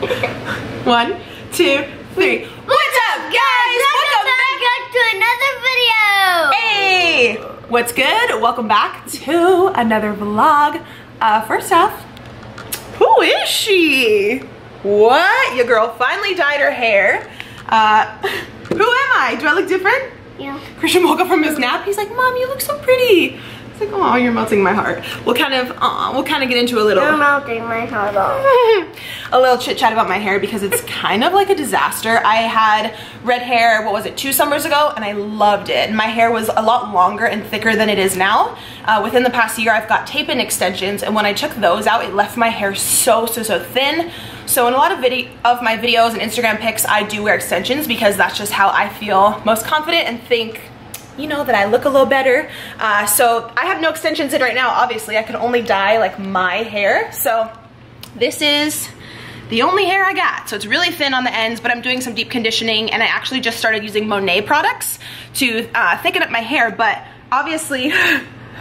One, two, three. What's up, guys? Welcome back to another video. Hey, what's good? Welcome back to another vlog. First off, who is she? What? Your girl finally dyed her hair. Who am I? Do I look different? Yeah. Christian woke up from his nap. He's like, Mom, you look so pretty. It's like, oh, you're melting my heart. We'll kind of get into a little. You're melting my heart off. A little chit chat about my hair because it's kind of like a disaster. I had red hair, what was it, 2 summers ago, and I loved it. My hair was a lot longer and thicker than it is now. Within the past year, I've got tape-in extensions, and when I took those out, it left my hair so thin. So in a lot of my videos and Instagram pics, I do wear extensions because that's just how I feel most confident and think, you know, that I look a little better. So I have no extensions in right now, obviously. I can only dye like my hair. So this is the only hair I got. So it's really thin on the ends, but I'm doing some deep conditioning, and I actually just started using Monet products to thicken up my hair. But obviously,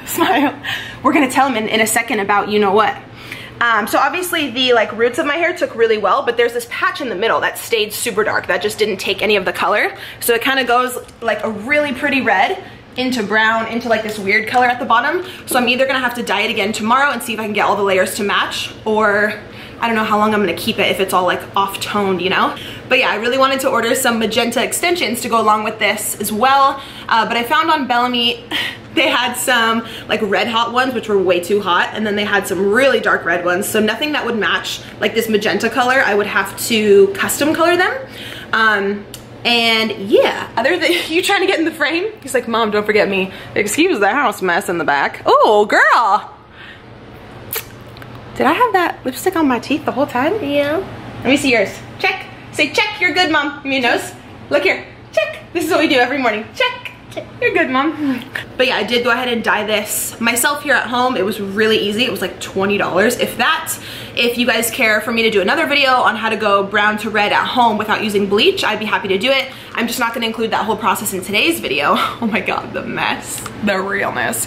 smile, we're gonna tell them in a second about you know what. So obviously the like roots of my hair took really well, but there's this patch in the middle that stayed super dark, that just didn't take any of the color. So it kind of goes like a really pretty red into brown, into like this weird color at the bottom. So I'm either gonna have to dye it again tomorrow and see if I can get all the layers to match, or I don't know how long I'm gonna keep it if it's all like off-toned, you know? But yeah, I really wanted to order some magenta extensions to go along with this as well, but I found on Bellamy, they had some like red hot ones, which were way too hot, and then they had some really dark red ones, so nothing that would match like this magenta color. I would have to custom color them. And yeah, other than you trying to get in the frame? He's like, Mom, don't forget me. Excuse the house mess in the back. Oh, girl. Did I have that lipstick on my teeth the whole time? Yeah. Let me see yours. Check. Say check, you're good, Mom. Give me your nose. Look here. Check. This is what we do every morning. Check. Check. You're good, Mom. But yeah, I did go ahead and dye this myself here at home. It was really easy. It was like $20. If that, if you guys care for me to do another video on how to go brown to red at home without using bleach, I'd be happy to do it. I'm just not gonna include that whole process in today's video. Oh my God, the mess. The realness,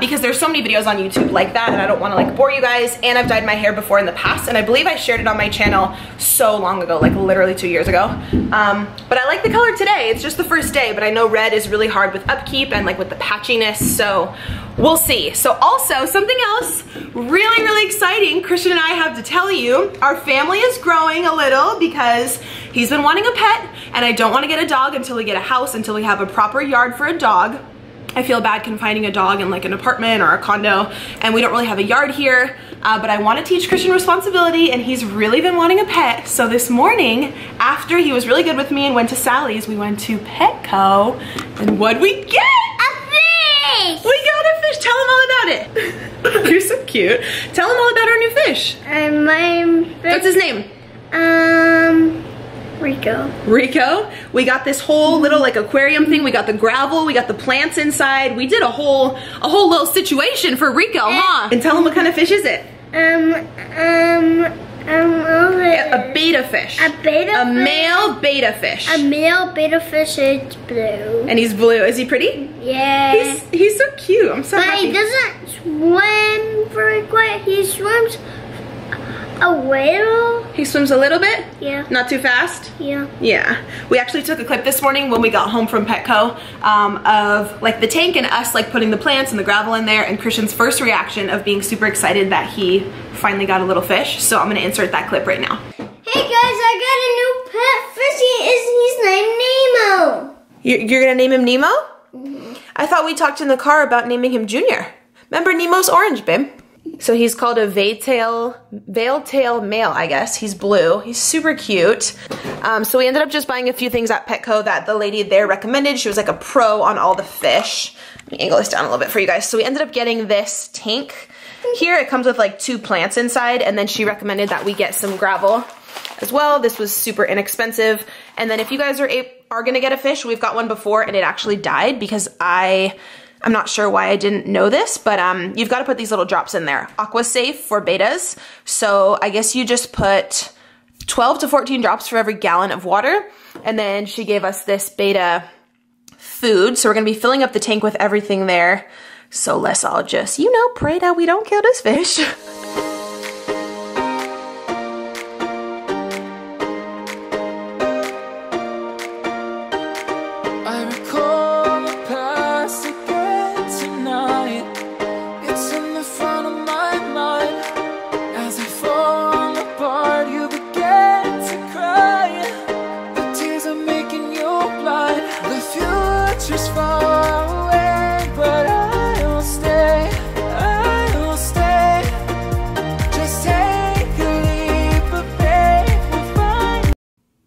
because there's so many videos on YouTube like that, and I don't want to like bore you guys. And I've dyed my hair before in the past, and I believe I shared it on my channel so long ago, like literally 2 years ago. But I like the color today. It's just the first day, but I know red is really hard with upkeep and like with the patchiness, so we'll see. So also something else really exciting, Christian and I have to tell you, our family is growing a little because he's been wanting a pet, and I don't want to get a dog until we get a house, until we have a proper yard for a dog. I feel bad confining a dog in like an apartment or a condo, and we don't really have a yard here, but I want to teach Christian responsibility, and he's really been wanting a pet. So this morning, after he was really good with me and went to Sally's, we went to Petco, and what'd we get? A fish! We got a fish! Tell him all about it. You're so cute. Tell him all about our new fish. What's his name? Rico. Rico. We got this whole little like aquarium thing. We got the gravel. We got the plants inside. We did a whole little situation for Rico, huh? And tell him what kind of fish is it? A betta fish. A betta fish? A male betta fish. A male betta fish is blue. And he's blue. Is he pretty? Yeah. He's so cute. I'm so happy. But he doesn't swim very quick. He swims a little. He swims a little bit? Yeah. Not too fast? Yeah. Yeah. We actually took a clip this morning when we got home from Petco of like the tank and us like putting the plants and the gravel in there, and Christian's first reaction of being super excited that he finally got a little fish. So I'm gonna insert that clip right now. Hey guys, I got a new pet fishy. His name's Nemo. You're gonna name him Nemo? Mm-hmm. I thought we talked in the car about naming him Junior. Remember, Nemo's orange, babe. So he's called a veil tail male, I guess. He's blue. He's super cute. So we ended up just buying a few things at Petco that the lady there recommended. She was like a pro on all the fish. Let me angle this down a little bit for you guys. So we ended up getting this tank here. It comes with like 2 plants inside, and then she recommended that we get some gravel as well. This was super inexpensive. And then if you guys are gonna get a fish, we've got one before and it actually died because I'm not sure why I didn't know this, but you've got to put these little drops in there. AquaSafe for betas. So I guess you just put 12 to 14 drops for every gallon of water. And then she gave us this beta food. So we're going to be filling up the tank with everything there. So let's all just, you know, pray that we don't kill this fish.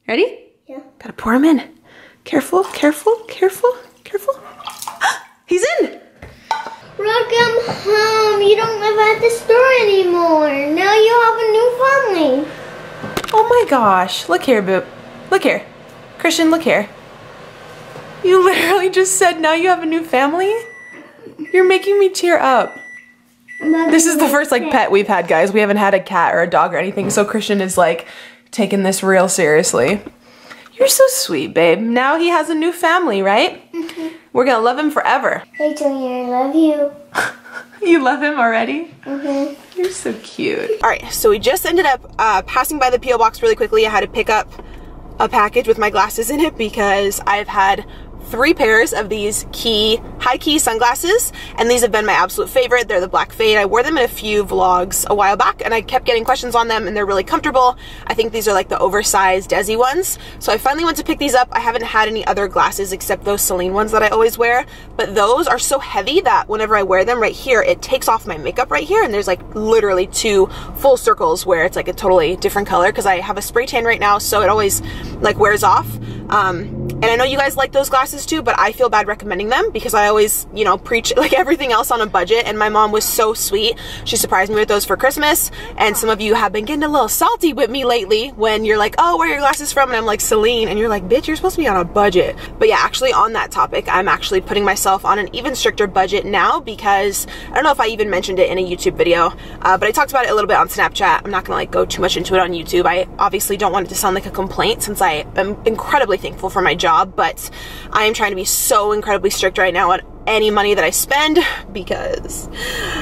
Ready? Yeah. Gotta pour him in. Careful, careful, careful, careful. He's in! Welcome home. You don't live at the store anymore. Now you have a new family. Oh my gosh. Look here, Boop. Look here. Christian, look here. You literally just said now you have a new family? You're making me tear up. This is the first like pet we've had, guys. We haven't had a cat or a dog or anything, so Christian is like taking this real seriously. You're so sweet, babe. Now he has a new family, right? Mm-hmm. We're gonna love him forever. Hey, Tony, I love you. You love him already? Mm-hmm. You're so cute. All right, so we just ended up passing by the P.O. box really quickly. I had to pick up a package with my glasses in it because I've had 3 pairs of these high key sunglasses, and these have been my absolute favorite. They're the black fade. I wore them in a few vlogs a while back and I kept getting questions on them, and they're really comfortable. I think these are like the oversized Desi ones. So I finally went to pick these up. I haven't had any other glasses except those Celine ones that I always wear, but those are so heavy that whenever I wear them right here, it takes off my makeup right here, and there's like literally 2 full circles where it's like a totally different color because I have a spray tan right now, so it always like wears off. And I know you guys like those glasses too, but I feel bad recommending them because I always, you know, preach like everything else on a budget, and my mom was so sweet. She surprised me with those for Christmas, and some of you have been getting a little salty with me lately when you're like, oh, where are your glasses from? And I'm like, Celine, and you're like, bitch, you're supposed to be on a budget. But yeah, actually on that topic, I'm actually putting myself on an even stricter budget now because I don't know if I even mentioned it in a YouTube video, but I talked about it a little bit on Snapchat. I'm not gonna like go too much into it on YouTube. I obviously don't want it to sound like a complaint since I am incredibly thankful for my job, but I am trying to be so incredibly strict right now on any money that I spend because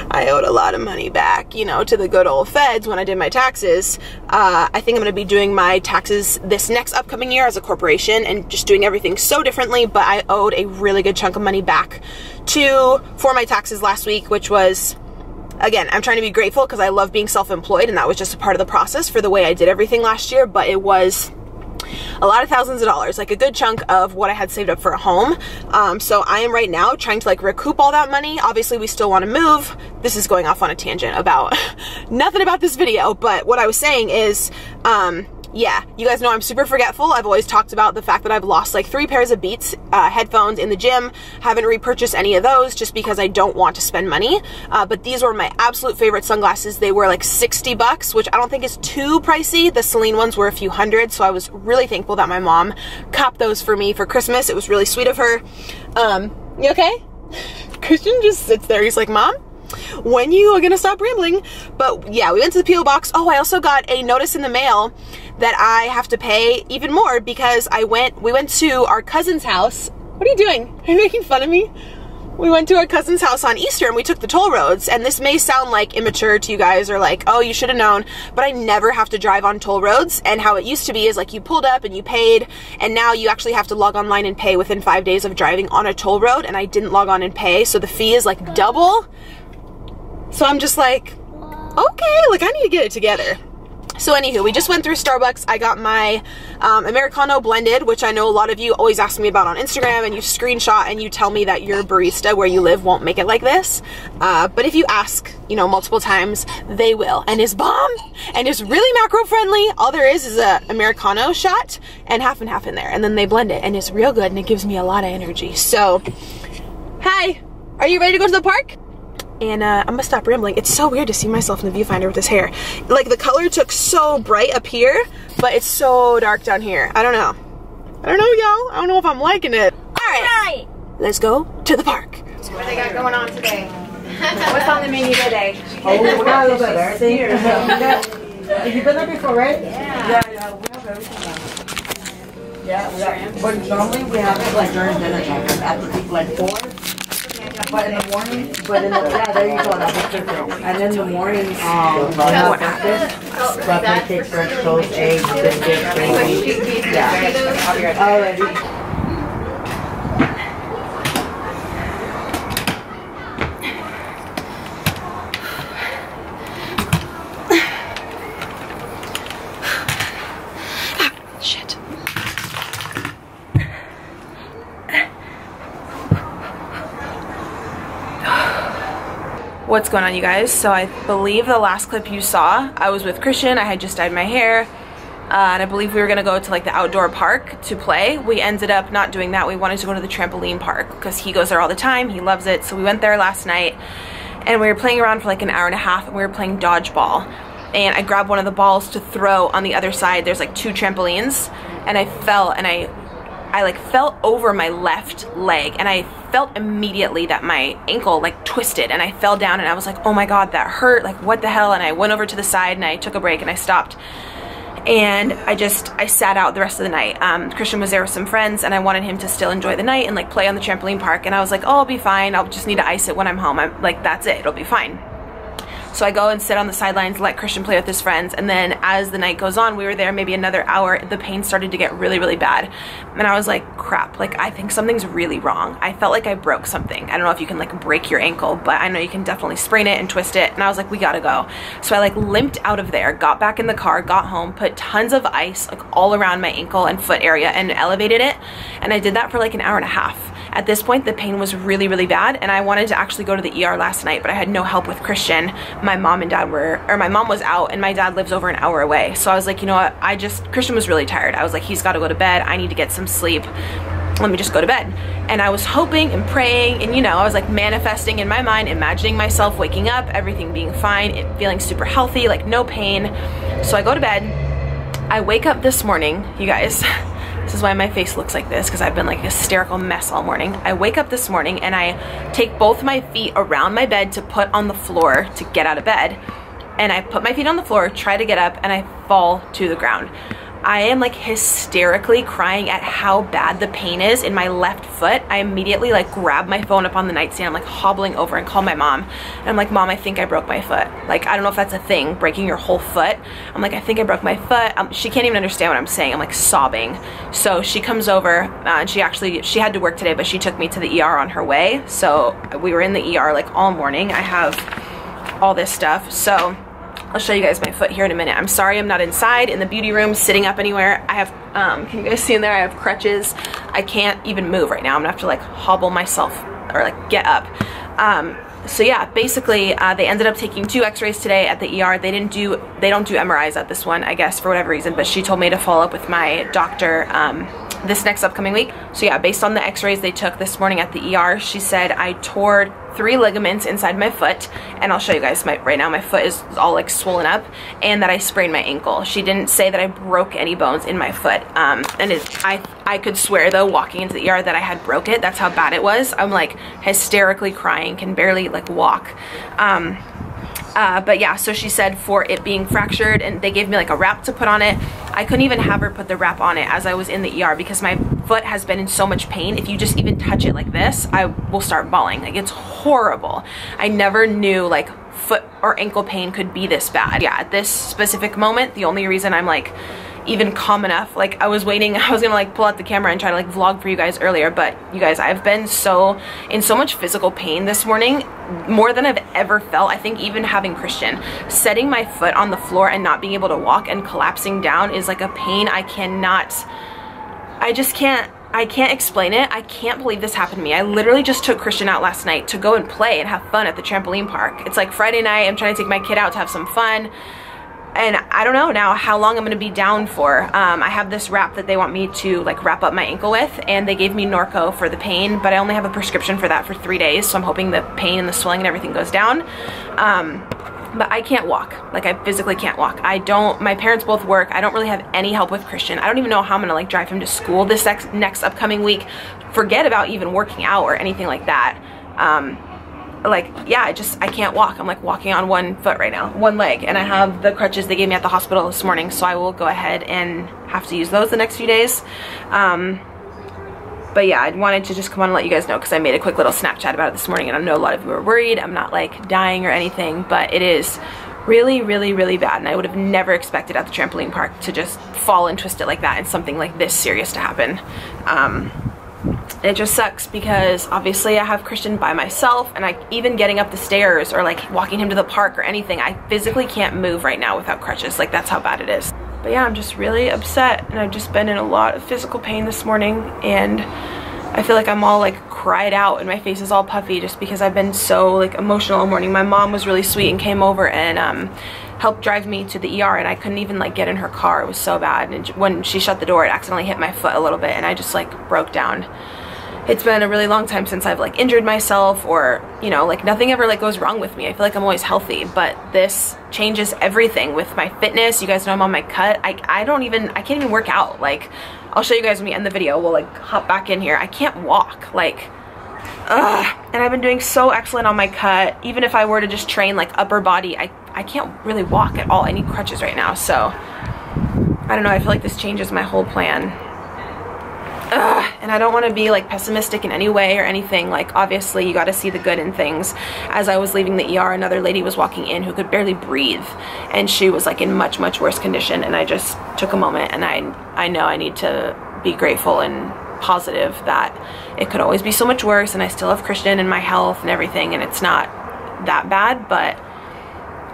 I owed a lot of money back, you know, to the good old feds when I did my taxes. I think I'm gonna be doing my taxes this next upcoming year as a corporation and just doing everything so differently, but I owed a really good chunk of money back for my taxes last week, which was, again, I'm trying to be grateful because I love being self-employed, and that was just a part of the process for the way I did everything last year, but it was a lot of thousands of dollars, like a good chunk of what I had saved up for a home. So I am right now trying to like recoup all that money. Obviously we still want to move. This is going off on a tangent about nothing about this video, but what I was saying is, yeah, you guys know I'm super forgetful. I've always talked about the fact that I've lost like 3 pairs of Beats headphones in the gym. Haven't repurchased any of those just because I don't want to spend money. But these were my absolute favorite sunglasses. They were like $60, which I don't think is too pricey. The Celine ones were a few hundred, so I was really thankful that my mom copped those for me for Christmas. It was really sweet of her. You okay? Christian just sits there. He's like, Mom, when you are gonna stop rambling? But yeah, we went to the P.O. box. Oh, I also got a notice in the mail that I have to pay even more because we went to our cousin's house. What are you doing? Are you making fun of me? We went to our cousin's house on Easter and we took the toll roads, and this may sound like immature to you guys or like, oh, you should have known, but I never have to drive on toll roads. And how it used to be is like you pulled up and you paid, and now you actually have to log online and pay within 5 days of driving on a toll road, and I didn't log on and pay, so the fee is like double. So I'm just like, okay, like I need to get it together. So anywho, we just went through Starbucks. I got my Americano blended, which I know a lot of you always ask me about on Instagram, and you screenshot and you tell me that your barista where you live won't make it like this. But if you ask, you know, multiple times, they will. And it's bomb and it's really macro friendly. All there is a Americano shot and half in there, and then they blend it, and it's real good, and it gives me a lot of energy. So, hi, are you ready to go to the park? And I'm gonna stop rambling. It's so weird to see myself in the viewfinder with this hair. Like the color took so bright up here, but it's so dark down here. I don't know. I don't know, y'all. I don't know if I'm liking it. All right, let's go to the park. What they got going on today? What's on the menu today? Oh, we got a little bit of everything. You've been there before, right? Yeah. Yeah, we have everything. Yeah, we have. But normally we have it like during dinner time. After like 4. But in the morning, yeah, there you go, that's a good girl. And in the morning, breakfast, cake, French toast, eggs, biscuits, gravy. Yeah, I'll be right back. Alrighty. What's going on, you guys? So I believe the last clip you saw, I was with Christian. I had just dyed my hair. and I believe we were gonna go to like the outdoor park to play. We ended up not doing that. We wanted to go to the trampoline park because he goes there all the time, he loves it. So we went there last night and we were playing around for like an hour and a half, and we were playing dodgeball. And I grabbed one of the balls to throw on the other side. There's like two trampolines, and I fell, and I like fell over my left leg, and I felt immediately that my ankle like twisted, and I fell down, and I was like, oh my God, that hurt, like what the hell. And I went over to the side and I took a break and I stopped, and I sat out the rest of the night. Christian was there with some friends, and I wanted him to still enjoy the night and like play on the trampoline park, and I was like, oh, I'll be fine, I'll just need to ice it when I'm home. I'm like, that's it, it'll be fine. So I go and sit on the sidelines, let Christian play with his friends, and then as the night goes on, we were there maybe another hour, the pain started to get really, really bad. And I was like, crap, like I think something's really wrong. I felt like I broke something. I don't know if you can like break your ankle, but I know you can definitely sprain it and twist it. And I was like, we gotta go. So I like limped out of there, got back in the car, got home, put tons of ice like all around my ankle and foot area and elevated it. And I did that for like an hour and a half. At this point, the pain was really, really bad, and I wanted to actually go to the ER last night, but I had no help with Christian. My mom and dad were, or my mom was out, and my dad lives over an hour away. So I was like, you know what, Christian was really tired. I was like, he's got to go to bed. I need to get some sleep. Let me just go to bed. And I was hoping and praying, and you know, I was like manifesting in my mind, imagining myself waking up, everything being fine, feeling super healthy, like no pain. So I go to bed. I wake up this morning, you guys. This is why my face looks like this, because I've been like a hysterical mess all morning. I wake up this morning and I take both my feet around my bed to put on the floor to get out of bed. And I put my feet on the floor, try to get up, and I fall to the ground. I am like hysterically crying at how bad the pain is in my left foot. I immediately like grab my phone up on the nightstand. I'm like hobbling over and call my mom. And I'm like, Mom, I think I broke my foot. Like, I don't know if that's a thing, breaking your whole foot. I'm like, I think I broke my foot. She can't even understand what I'm saying. I'm like sobbing. So she comes over, and she had to work today, but she took me to the ER on her way. So we were in the ER like all morning. I have all this stuff. So I'll show you guys my foot here in a minute. I'm sorry I'm not inside in the beauty room sitting up anywhere. I have, can you guys see in there, I have crutches. I can't even move right now. I'm gonna have to like hobble myself or like get up. So yeah, basically they ended up taking 2 x-rays today at the ER. They don't do MRIs at this one, I guess, for whatever reason, but she told me to follow up with my doctor this next upcoming week. So yeah, based on the x-rays they took this morning at the ER, she said I tore 3 ligaments inside my foot, and I'll show you guys right now my foot is all like swollen up, and that I sprained my ankle. She didn't say that I broke any bones in my foot, and I could swear though walking into the ER that I had broke it. That's how bad it was. I'm like hysterically crying, can barely like walk. But yeah, so she said for it being fractured, and they gave me like a wrap to put on it. I couldn't even have her put the wrap on it as I was in the ER because my foot has been in so much pain. If you just even touch it like this, I will start bawling. Like, it's horrible. I never knew like foot or ankle pain could be this bad. Yeah, at this specific moment, the only reason I'm like even calm enough, like I was waiting, I was gonna like pull out the camera and try to like vlog for you guys earlier, but you guys, I've been in so much physical pain this morning, more than I've ever felt. I think even having Christian, setting my foot on the floor and not being able to walk and collapsing down is like a pain I cannot, I can't explain it. I can't believe this happened to me. I literally just took Christian out last night to go and play and have fun at the trampoline park. It's like Friday night, I'm trying to take my kid out to have some fun. And I don't know now how long I'm gonna be down for. I have this wrap that they want me to like wrap up my ankle with, and they gave me Norco for the pain, but I only have a prescription for that for 3 days, so I'm hoping the pain and the swelling and everything goes down. But I can't walk. Like, I physically can't walk. My parents both work. I don't really have any help with Christian. I don't even know how I'm gonna like drive him to school this next upcoming week. Forget about even working out or anything like that. Like, yeah, I can't walk. I'm like walking on one foot right now, one leg, and I have the crutches they gave me at the hospital this morning, so I will go ahead and have to use those the next few days. But yeah, I wanted to just come on and let you guys know because I made a quick little Snapchat about it this morning, and I know a lot of you were worried. I'm not like dying or anything, but it is really, really, really bad, and I would have never expected at the trampoline park to just fall and twist it like that and something like this serious to happen. It just sucks because obviously I have Christian by myself, and even getting up the stairs or like walking him to the park or anything, I physically can't move right now without crutches. Like, that's how bad it is. But yeah, I'm just really upset, and I've just been in a lot of physical pain this morning, and I feel like I'm all like cried out and my face is all puffy just because I've been so like emotional all morning. My mom was really sweet and came over and helped drive me to the ER, and I couldn't even like get in her car. It was so bad, and when she shut the door it accidentally hit my foot a little bit and I just like broke down. It's been a really long time since I've like injured myself, or you know, like nothing ever like goes wrong with me. I feel like I'm always healthy, but this changes everything with my fitness. You guys know I'm on my cut. I can't even work out. Like I'll show you guys when we end the video. We'll like hop back in here. I can't walk, like ugh. And I've been doing so excellent on my cut. Even if I were to just train like upper body, I can't really walk at all. I need crutches right now. So I don't know, I feel like this changes my whole plan. Ugh, and I don't want to be like pessimistic in any way or anything. Like obviously you got to see the good in things. As I was leaving the ER, another lady was walking in who could barely breathe, and she was like in much worse condition, and I just took a moment and I know I need to be grateful and positive that it could always be so much worse, and I still have Christian and my health and everything, and it's not that bad. But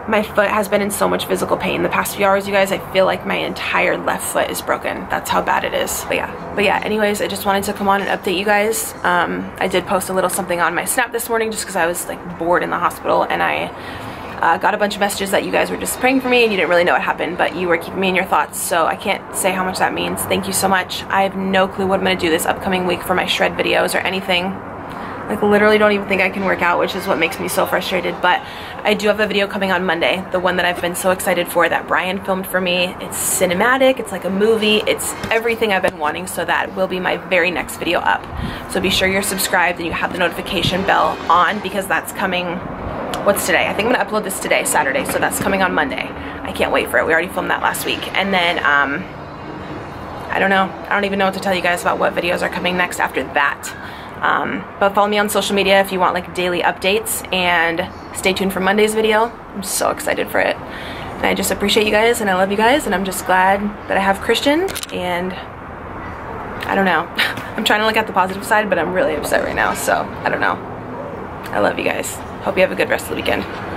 my foot has been in so much physical pain the past few hours, you guys. I feel like my entire left foot is broken. That's how bad it is. But yeah, anyways, I just wanted to come on and update you guys. I did post a little something on my Snap this morning just because I was like bored in the hospital, and I got a bunch of messages that you guys were just praying for me and you didn't really know what happened, but you were keeping me in your thoughts, so I can't say how much that means. Thank you so much. I have no clue what I'm gonna do this upcoming week for my shred videos or anything. Like literally don't even think I can work out, which is what makes me so frustrated. But I do have a video coming on Monday, the one that I've been so excited for that Brian filmed for me. It's cinematic, it's like a movie, it's everything I've been wanting, so that will be my very next video up. So be sure you're subscribed and you have the notification bell on, because that's coming, what's today? I think I'm gonna upload this today, Saturday, so that's coming on Monday. I can't wait for it. We already filmed that last week. And then I don't know, I don't even know what to tell you guys about what videos are coming next after that. But follow me on social media if you want like daily updates, and stay tuned for Monday's video. I'm so excited for it, and I just appreciate you guys and I love you guys, and I'm just glad that I have Christian, and I don't know. I'm trying to look at the positive side, but I'm really upset right now, so I don't know. I love you guys. Hope you have a good rest of the weekend.